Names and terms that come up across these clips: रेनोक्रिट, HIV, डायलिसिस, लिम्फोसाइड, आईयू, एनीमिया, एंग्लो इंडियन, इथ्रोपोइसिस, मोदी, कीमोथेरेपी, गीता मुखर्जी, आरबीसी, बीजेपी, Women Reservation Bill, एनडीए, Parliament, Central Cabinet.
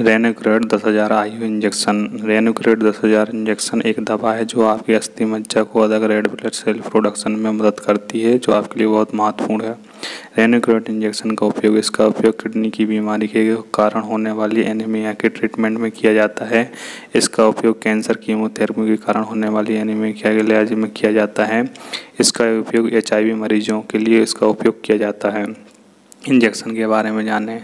रेनोक्रिट 10,000 आईयू injection. रेनोक्रिट 10,000 injection एक दवा है जो आपकी अस्थि मज्जा को अलग रेड ब्लड सेल प्रोडक्शन में मदद करती है, जो आपके लिए बहुत महत्वपूर्ण है। रेनोक्रिट इंजेक्शन का उपयोग किडनी की बीमारी के कारण होने वाली एनीमिया के ट्रीटमेंट में किया जाता है। इसका उपयोग कैंसर कीमोथेरेपी के कारण होने वाली एनीमिया के इलाज में किया जाता है। इसका उपयोग HIV मरीजों के लिए इसका उपयोग किया जाता है। इंजेक्शन के बारे में जानें।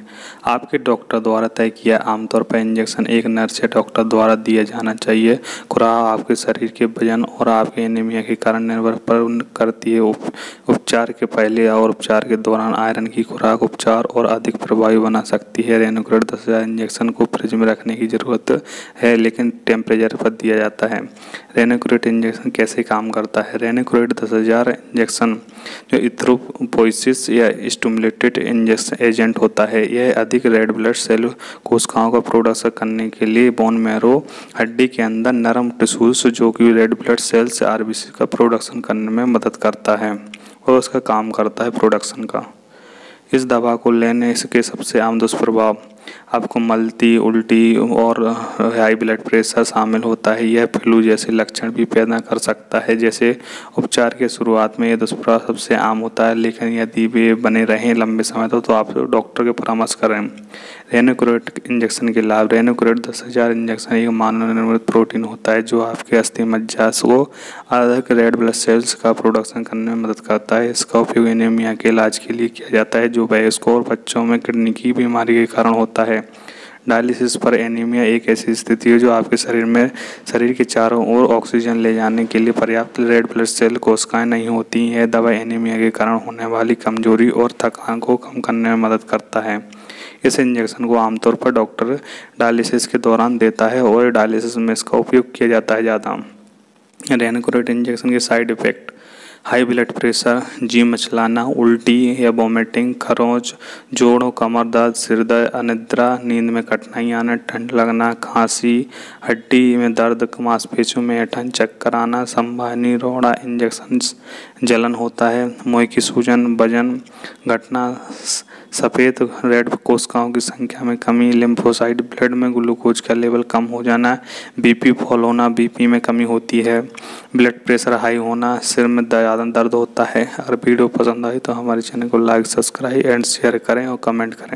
आपके डॉक्टर द्वारा तय किया आमतौर पर इंजेक्शन एक नर्स या डॉक्टर द्वारा दिया जाना चाहिए। खुराक आपके शरीर के वजन और आपके एनीमिया के कारण निर्भर पर करती है। उपचार के पहले और उपचार के दौरान आयरन की खुराक उपचार और अधिक प्रभावी बना सकती है। रेनोक्रिट 10,000 इंजेक्शन को फ्रिज में रखने की ज़रूरत है, लेकिन टेम्परेचर पर दिया जाता है। रेनोक्रिट इंजेक्शन कैसे काम करता है? रेनोक्रिट 10,000 इंजेक्शन जो इथ्रोपोइसिस या स्टिमुलेटेड एजेंट होता है, यह अधिक रेड ब्लड सेल कोशिकाओं का प्रोडक्शन करने के लिए बोन मैरो हड्डी के अंदर नरम टिश्यूज जो कि रेड ब्लड सेल्स आरबीसी का प्रोडक्शन करने में मदद करता है और उसका काम करता है प्रोडक्शन का। इस दवा को लेने इसके सबसे आम दुष्प्रभाव आपको मलती, उल्टी और हाई ब्लड प्रेशर शामिल होता है। यह फ्लू जैसे लक्षण भी पैदा कर सकता है। जैसे उपचार के शुरुआत में यह दुष्प्रभाव सबसे आम होता है, लेकिन यदि वे बने रहें लंबे समय तक तो आप डॉक्टर के परामर्श करें। रेनोक्रिट इंजेक्शन के लाभ। रेनोक्रिट 10,000 इंजेक्शन एक मानव निर्मित प्रोटीन होता है जो आपके अस्थि मज्जा को अधिक रेड ब्लड सेल्स का प्रोडक्शन करने में मदद करता है। इसका उपयोग एनीमिया के इलाज के लिए किया जाता है, जो वयस्क और बच्चों में किडनी की बीमारी के कारण होता है। डायलिसिस पर एनीमिया एक ऐसी स्थिति है जो आपके शरीर के चारों ओर ऑक्सीजन ले जाने के लिए पर्याप्त रेड ब्लड सेल कोशिकाएं नहीं होती हैं। दवा एनीमिया के कारण होने वाली कमजोरी और थकान को कम करने में मदद करता है। इस इंजेक्शन को आमतौर पर डॉक्टर डायलिसिस के दौरान देता है और डायलिसिस में इसका उपयोग किया जाता है ज़्यादा। रेनोक्रिट इंजेक्शन के side effect high blood pressure, जी मचलाना, उल्टी या वॉमिटिंग, खरोंच, जोड़ों कमर दर्द, सिरदर्द, अनिद्रा, नींद में कठिनाई आना, ठंड लगना, खांसी, हड्डी में दर्द, मांसपेशियों में ऐंठन, चक्कर आना, संवहनी रोड़ा, इंजेक्शन जलन होता है, मुंह की सूजन, वजन घटना, सफ़ेद रेड कोशिकाओं की संख्या में कमी, लिम्फोसाइड ब्लड में ग्लूकोज का लेवल कम हो जाना, BP फॉल होना, BP में कमी होती है, ब्लड प्रेशर हाई होना, सिर में ज़्यादा दर्द होता है। अगर वीडियो पसंद आई तो हमारे चैनल को लाइक, सब्सक्राइब एंड शेयर करें और कमेंट करें।